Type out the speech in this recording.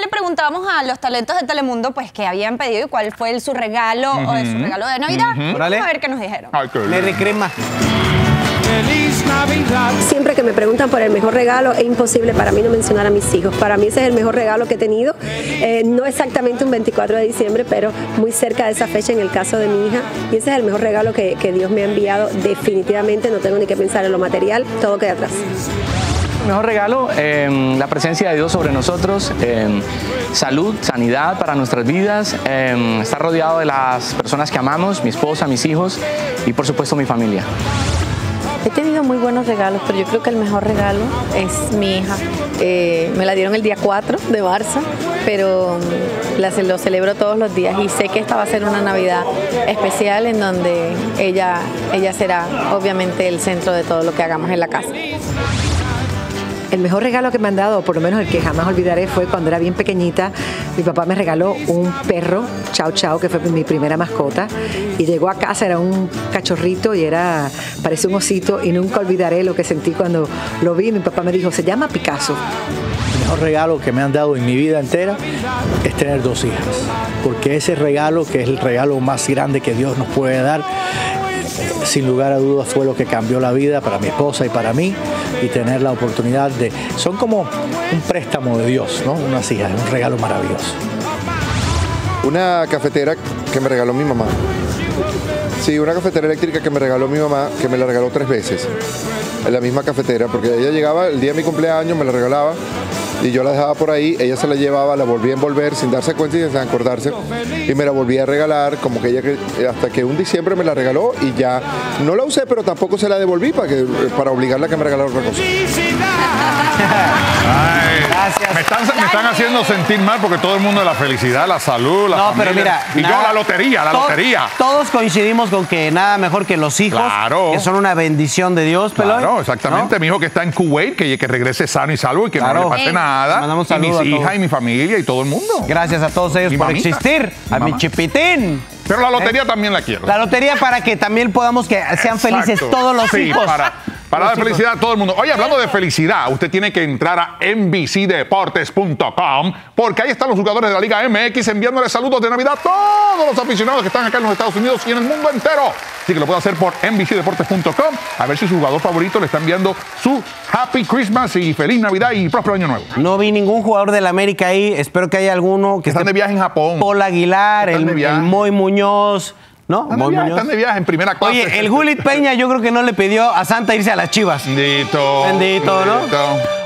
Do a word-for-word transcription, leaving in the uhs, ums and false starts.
le preguntábamos a los talentos de Telemundo pues qué habían pedido y cuál fue el, su regalo uh-huh. o de su regalo de Navidad. Uh-huh. Vamos a ver qué nos dijeron. Ay, qué le recreen más. ¡Feliz Navidad! Siempre que me preguntan por el mejor regalo, es imposible para mí no mencionar a mis hijos. Para mí ese es el mejor regalo que he tenido. Eh, no exactamente un veinticuatro de diciembre, pero muy cerca de esa fecha en el caso de mi hija. Y ese es el mejor regalo que, que Dios me ha enviado. Definitivamente no tengo ni que pensar en lo material, todo queda atrás. El mejor regalo, eh, la presencia de Dios sobre nosotros, eh, salud, sanidad para nuestras vidas, eh, estar rodeado de las personas que amamos, mi esposa, mis hijos y por supuesto mi familia. He tenido muy buenos regalos, pero yo creo que el mejor regalo es mi hija. Eh, me la dieron el día cuatro de marzo, pero la, lo celebro todos los días y sé que esta va a ser una Navidad especial en donde ella, ella será obviamente el centro de todo lo que hagamos en la casa. El mejor regalo que me han dado, o por lo menos el que jamás olvidaré, fue cuando era bien pequeñita. Mi papá me regaló un perro, Chao Chao, que fue mi primera mascota. Y llegó a casa, era un cachorrito y era, parecía un osito. Y nunca olvidaré lo que sentí cuando lo vi. Mi papá me dijo, se llama Picasso. El mejor regalo que me han dado en mi vida entera es tener dos hijas. Porque ese regalo, que es el regalo más grande que Dios nos puede dar, sin lugar a dudas fue lo que cambió la vida para mi esposa y para mí, y tener la oportunidad de... Son como un préstamo de Dios, ¿no? Unas hijas, un regalo maravilloso. Una cafetera que me regaló mi mamá. Sí, una cafetera eléctrica que me regaló mi mamá, que me la regaló tres veces. En la misma cafetera, porque ella llegaba el día de mi cumpleaños, me la regalaba, y yo la dejaba por ahí, ella se la llevaba, la volvía a envolver sin darse cuenta y sin acordarse, y me la volvía a regalar, como que ella, hasta que un diciembre me la regaló y ya no la usé, pero tampoco se la devolví para, que, para obligarla a que me regalara otra cosa. Ay, gracias. Me están, me están haciendo sentir mal porque todo el mundo, la felicidad, la salud, la no, familia, pero mira, y nada, yo la lotería, la to, lotería. Todos coincidimos con que nada mejor que los hijos, claro, que son una bendición de Dios, Pelón. Claro, exactamente, ¿no? Mi hijo que está en Kuwait, que, que regrese sano y salvo y que claro, no le pase nada. Nada, y mis hijas y mi familia y todo el mundo. Gracias a todos ellos por mamita, existir. A mi, mi chipitín. Pero la lotería ¿Eh? también la quiero. La lotería para que también podamos que sean exacto, felices todos los sí, hijos. Para, para los dar hijos. Felicidad a todo el mundo. Oye, hablando de felicidad, usted tiene que entrar a N B C Deportes punto com porque ahí están los jugadores de la Liga M X enviándole saludos de Navidad a todos los aficionados que están acá en los Estados Unidos y en el mundo entero. Así que lo puede hacer por N B C Deportes punto com a ver si su jugador favorito le está enviando su Happy Christmas y Feliz Navidad y Próspero Año Nuevo. No vi ningún jugador del América ahí. Espero que haya alguno. Que Están esté... de viaje en Japón. Paul Aguilar, el, el Moy Muñoz. ¿No? Están de, viaje, Muñoz. Están de viaje en primera clase. Oye, el Julio Peña yo creo que no le pidió a Santa irse a las Chivas. Bendito. Bendito, ¿no? Bendito.